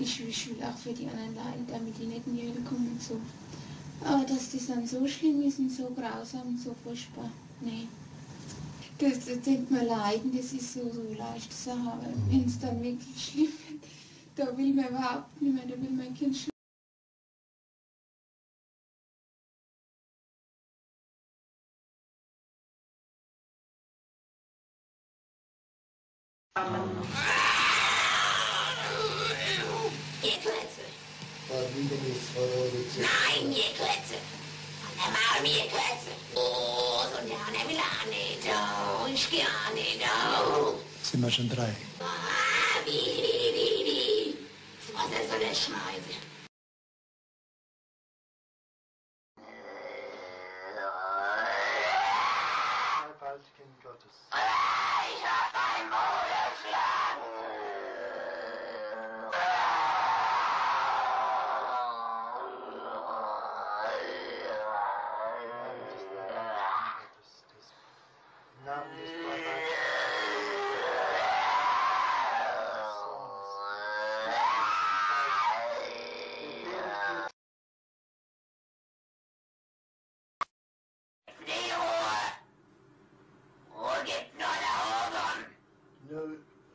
ich schwül auch für die anderen Leiden, damit die nicht in die Hölle kommen und so. Aber dass das dann so schlimm ist und so grausam und so furchtbar, nee. Das denkt man, Leiden, das ist so leicht zu haben. Wenn es dann wirklich schlimm wird, da will man überhaupt nicht mehr, da will man kein Schlimm. Ihr Klötze! Nein, ihr Klötze! An der Maul, ihr Klötze! Oh, so der Anne will auch nicht, oh, ich geh auch nicht, oh! Sind wir schon drei? Ah, wie! Was ist so eine Scheiße? Als Kind Gottes. Ich hab ein Mordschlag!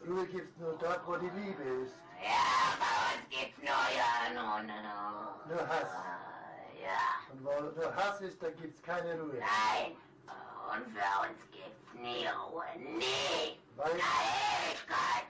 Ruhe gibt's nur dort, wo die Liebe ist. Ja, bei uns gibt's nur ja, nur Hass. Ja. Und wo nur Hass ist, da gibt's keine Ruhe. Nein, und für uns gibt's nie Ruhe. Nie! Weil in der Ewigkeit!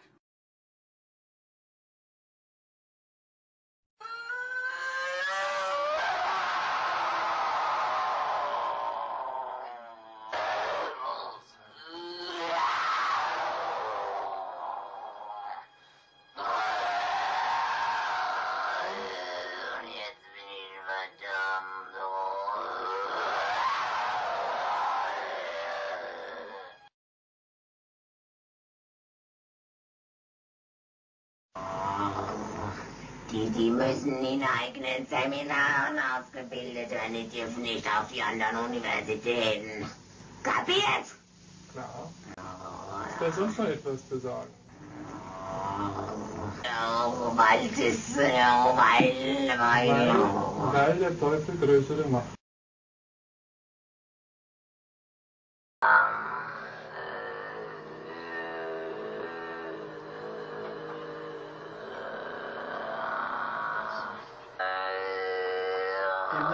Die müssen in eigenen Seminaren ausgebildet werden, die dürfen nicht auf die anderen Universitäten. Kapiert? Klar. Ist da sonst noch etwas zu sagen? Weil der Teufel größere Macht. Im